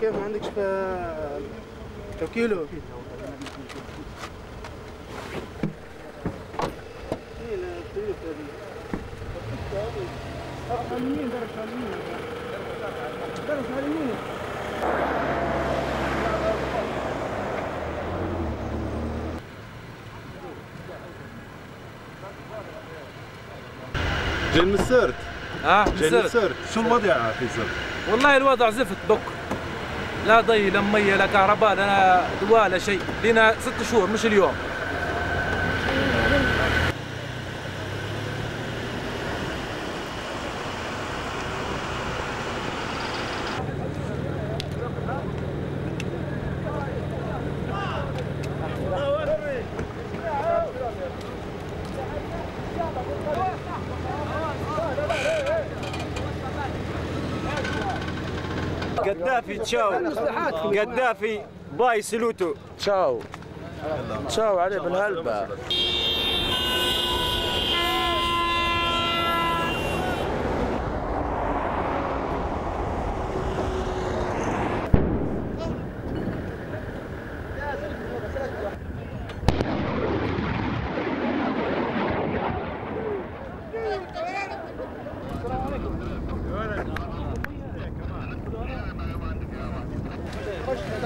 كيف ما عندكش توكيله؟ جاي من السرت. جاي من السرت. شو الوضع في السرت؟ والله الوضع زفت بك. لا ضي لا مية لا كهرباء لا دواء لا شيء. لنا 6 شهور مش اليوم. قدافي تشاو، قدافي باي سلوتو، تشاو تشاو علي بن هلبة.